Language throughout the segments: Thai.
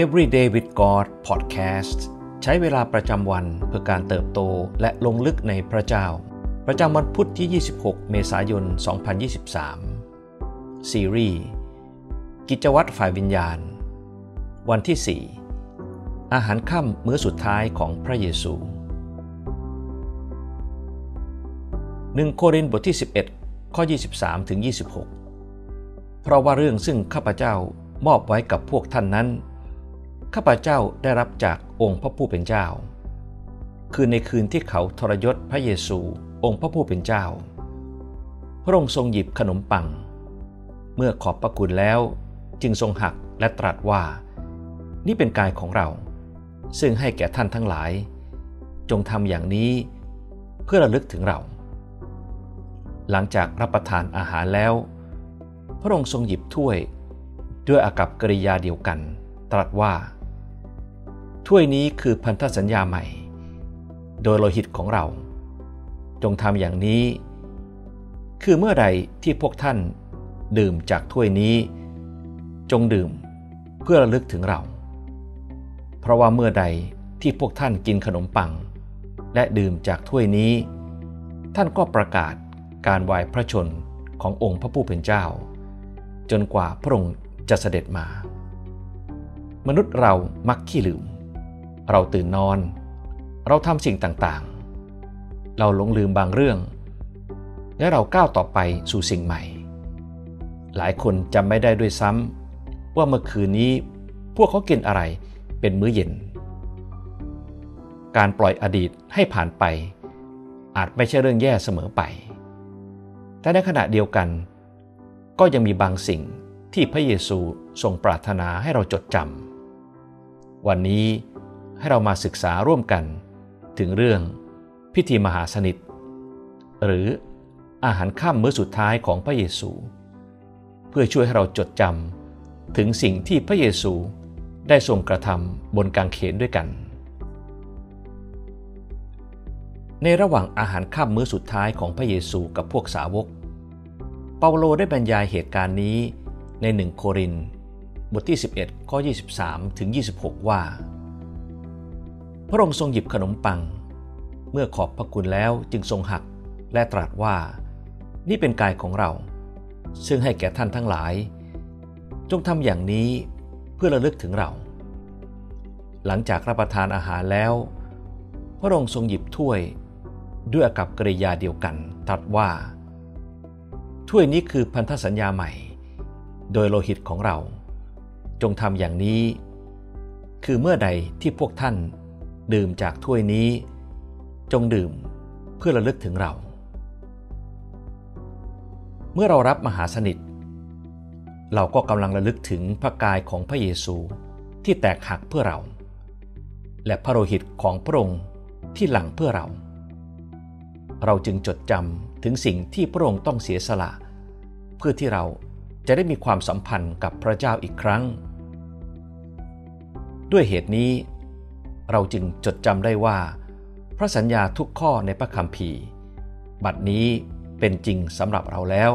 Every Day with God Podcast ใช้เวลาประจำวันเพื่อการเติบโตและลงลึกในพระเจ้าประจำวันพุธที่26เมษายน2023ซีรีส์กิจวัตรฝ่ายวิญญาณวันที่4อาหารค่ำมื้อสุดท้ายของพระเยซู1โครินธ์บทที่11ข้อ23ถึง26เพราะว่าเรื่องซึ่งข้าพเจ้ามอบไว้กับพวกท่านนั้นข้าพเจ้าได้รับจากองค์พระผู้เป็นเจ้าคือในคืนที่เขาทรยศพระเยซูองค์พระผู้เป็นเจ้าพระองค์ทรงหยิบขนมปังเมื่อขอบพระคุณแล้วจึงทรงหักและตรัสว่านี่เป็นกายของเราซึ่งให้แก่ท่านทั้งหลายจงทำอย่างนี้เพื่อระลึกถึงเราหลังจากรับประทานอาหารแล้วพระองค์ทรงหยิบถ้วยด้วยอากัปกิริยาเดียวกันตรัสว่าถ้วยนี้คือพันธสัญญาใหม่โดยโลหิตของเราจงทำอย่างนี้คือเมื่อใดที่พวกท่านดื่มจากถ้วยนี้จงดื่มเพื่อระลึกถึงเราเพราะว่าเมื่อใดที่พวกท่านกินขนมปังและดื่มจากถ้วยนี้ท่านก็ประกาศการวายพระชนขององค์พระผู้เป็นเจ้าจนกว่าพระองค์จะเสด็จมามนุษย์เรามักขี้ลืมเราตื่นนอนเราทำสิ่งต่างๆเราหลงลืมบางเรื่องและเราก้าวต่อไปสู่สิ่งใหม่หลายคนจำไม่ได้ด้วยซ้ำว่าเมื่อคืนนี้พวกเขากินอะไรเป็นมื้อเย็นการปล่อยอดีตให้ผ่านไปอาจไม่ใช่เรื่องแย่เสมอไปแต่ในขณะเดียวกันก็ยังมีบางสิ่งที่พระเยซูทรงปรารถนาให้เราจดจำวันนี้ให้เรามาศึกษาร่วมกันถึงเรื่องพิธีมหาสนิทหรืออาหารค่ำมื้อสุดท้ายของพระเยซูเพื่อช่วยให้เราจดจำถึงสิ่งที่พระเยซูได้ทรงกระทำบนกางเขนด้วยกันในระหว่างอาหารค่ำมื้อสุดท้ายของพระเยซูกับพวกสาวกเปาโลได้บรรยายเหตุการณ์นี้ใน1โครินธ์บทที่11ข้อ23ถึง26ว่าพระองค์ทรงหยิบขนมปังเมื่อขอบพระคุณแล้วจึงทรงหักและตรัสว่านี่เป็นกายของเราซึ่งให้แก่ท่านทั้งหลายจงทำอย่างนี้เพื่อระลึกถึงเราหลังจากรับประทานอาหารแล้วพระองค์ทรงหยิบถ้วยด้วยอากัปกิริยาเดียวกันตรัสว่าถ้วยนี้คือพันธสัญญาใหม่โดยโลหิตของเราจงทำอย่างนี้คือเมื่อใดที่พวกท่านดื่มจากถ้วยนี้จงดื่มเพื่อระลึกถึงเราเมื่อเรารับมหาสนิทเราก็กำลังระลึกถึงพระกายของพระเยซูที่แตกหักเพื่อเราและพระโลหิตของพระองค์ที่หลั่งเพื่อเราเราจึงจดจำถึงสิ่งที่พระองค์ต้องเสียสละเพื่อที่เราจะได้มีความสัมพันธ์กับพระเจ้าอีกครั้งด้วยเหตุนี้เราจึงจดจำได้ว่าพระสัญญาทุกข้อในพระคัมภีร์บัดนี้เป็นจริงสำหรับเราแล้ว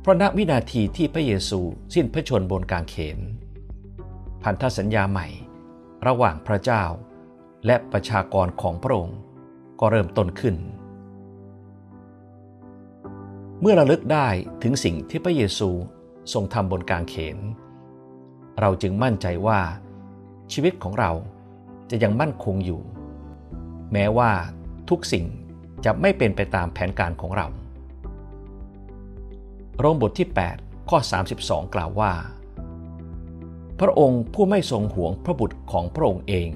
เพราะณวินาทีที่พระเยซูสิ้นพระชนม์บนกางเขนพันธสัญญาใหม่ระหว่างพระเจ้าและประชากรของพระองค์ก็เริ่มต้นขึ้นเมื่อระลึกได้ถึงสิ่งที่พระเยซูทรงทำบนกางเขนเราจึงมั่นใจว่าชีวิตของเราจะยังมั่นคงอยู่แม้ว่าทุกสิ่งจะไม่เป็นไปตามแผนการของเราโรมบทที่8ข้อ32กล่าวว่าพระองค์ผู้ไม่ทรงหวงพระบุตรของพระองค์เอง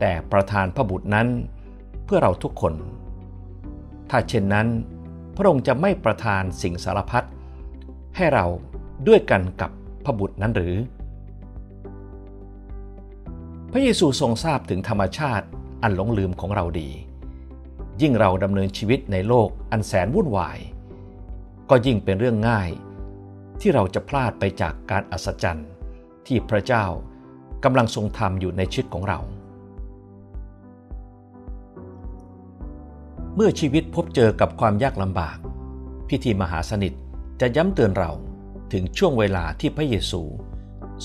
แต่ประทานพระบุตรนั้นเพื่อเราทุกคนถ้าเช่นนั้นพระองค์จะไม่ประทานสิ่งสารพัดให้เราด้วยกันกับพระบุตรนั้นหรือพระเยซูทรงทราบถึงธรรมชาติอันหลงลืมของเราดียิ่งเราดำเนินชีวิตในโลกอันแสนวุ่นวายก็ยิ่งเป็นเรื่องง่ายที่เราจะพลาดไปจากการอัศจรรย์ที่พระเจ้ากำลังทรงทำอยู่ในชีวิตของเราเมื่อชีวิตพบเจอกับความยากลำบากพิธีมหาสนิทจะย้ำเตือนเราถึงช่วงเวลาที่พระเยซู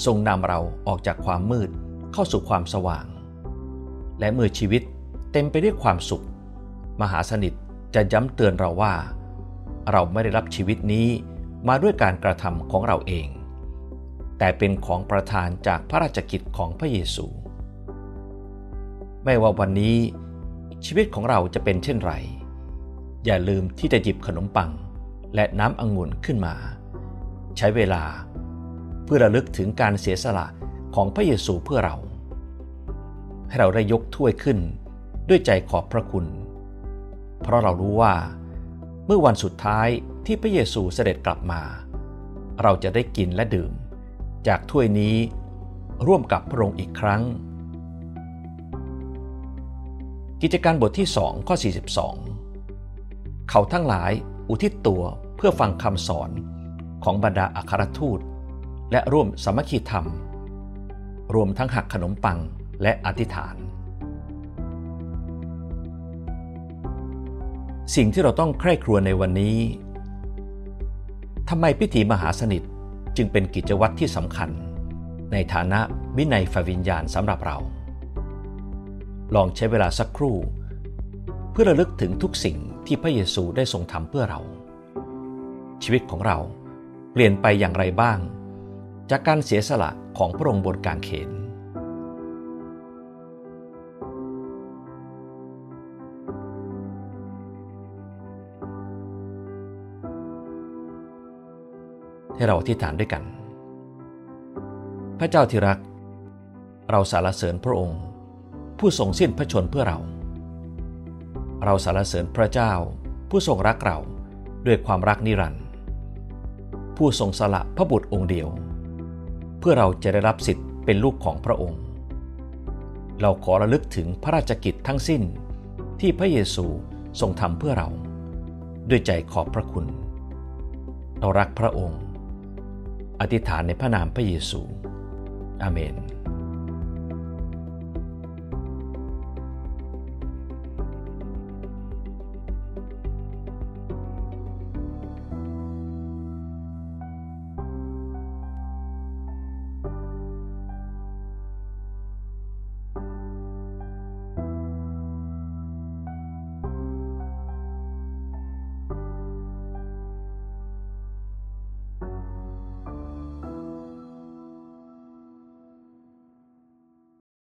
ทรงนำเราออกจากความมืดเข้าสู่ความสว่างและเมื่อชีวิตเต็มไปด้วยความสุขมหาสนิทจะย้ำเตือนเราว่าเราไม่ได้รับชีวิตนี้มาด้วยการกระทำของเราเองแต่เป็นของประทานจากพระราชกิจของพระเยซูไม่ว่าวันนี้ชีวิตของเราจะเป็นเช่นไรอย่าลืมที่จะหยิบขนมปังและน้ำองุ่นขึ้นมาใช้เวลาเพื่อระลึกถึงการเสียสละของพระเยซูเพื่อเราให้เราได้ยกถ้วยขึ้นด้วยใจขอบพระคุณเพราะเรารู้ว่าเมื่อวันสุดท้ายที่พระเยซูเสด็จกลับมาเราจะได้กินและดื่มจากถ้วยนี้ร่วมกับพระองค์อีกครั้งกิจการบทที่2ข้อ42เขาทั้งหลายอุทิศตัวเพื่อฟังคำสอนของบรรดาอัครทูตและร่วมสามัคคีธรรมรวมทั้งหักขนมปังและอธิษฐานสิ่งที่เราต้องใคร่ครวญในวันนี้ทำไมพิธีมหาสนิทจึงเป็นกิจวัตรที่สำคัญในฐานะวินัยฝ่ายวิญญาณสำหรับเราลองใช้เวลาสักครู่เพื่อระลึกถึงทุกสิ่งที่พระเยซูได้ทรงทำเพื่อเราชีวิตของเราเปลี่ยนไปอย่างไรบ้างจากการเสียสละของพระองค์บนกางเขนให้เราอธิษฐานด้วยกันพระเจ้าที่รักเราสรรเสริญพระองค์ผู้ทรงสิ้นพระชนเพื่อเราเราสรรเสริญพระเจ้าผู้ทรงรักเราด้วยความรักนิรันดร์ผู้ทรงสละพระบุตรองค์เดียวเพื่อเราจะได้รับสิทธิ์เป็นลูกของพระองค์เราขอระลึกถึงพระราชกิจทั้งสิ้นที่พระเยซูทรงทำเพื่อเราด้วยใจขอบพระคุณเรารักพระองค์อธิษฐานในพระนามพระเยซูอาเมน